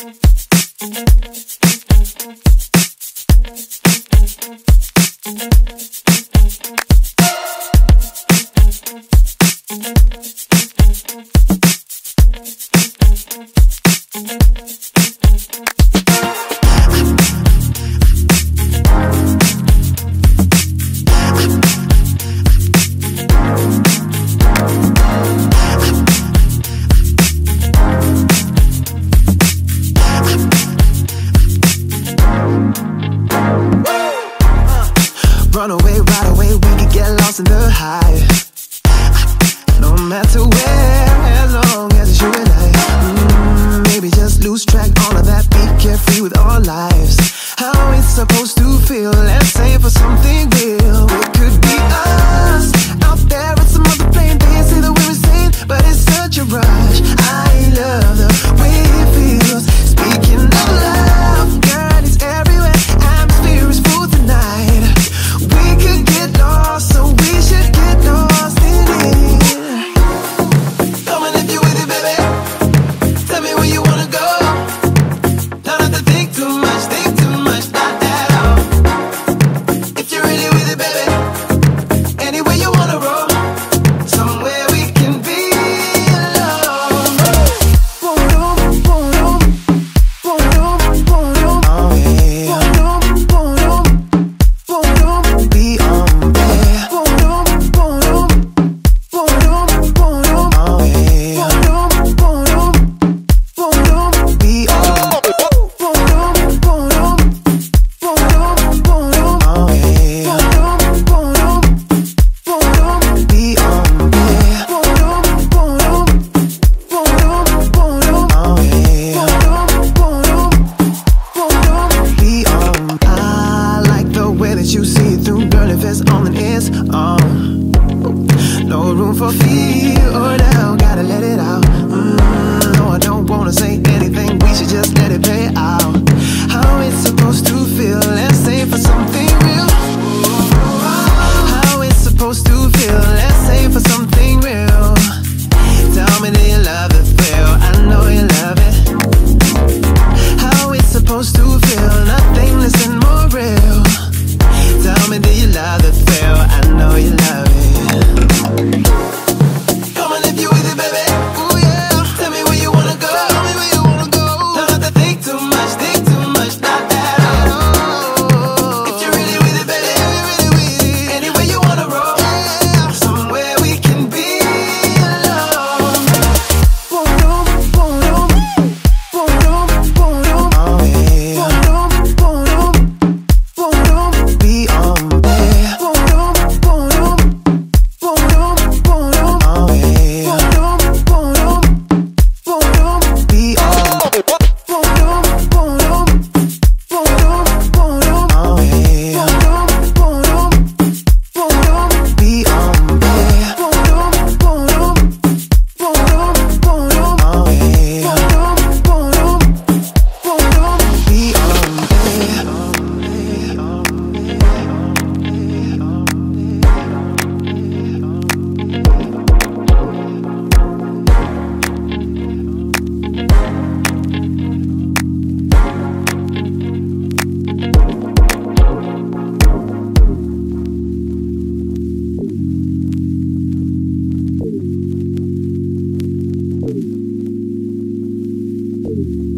In the high, no matter where, as long as it's you and I. Maybe just lose track, all of that. Be carefree with our lives. How it's supposed to feel. Let's say for something real. It could be us out there at some other plane. They say that we're insane, but it's such a rush. I love the way it feels. Speaking of love, God is everywhere. Atmosphere is full tonight. We could get lost.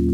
So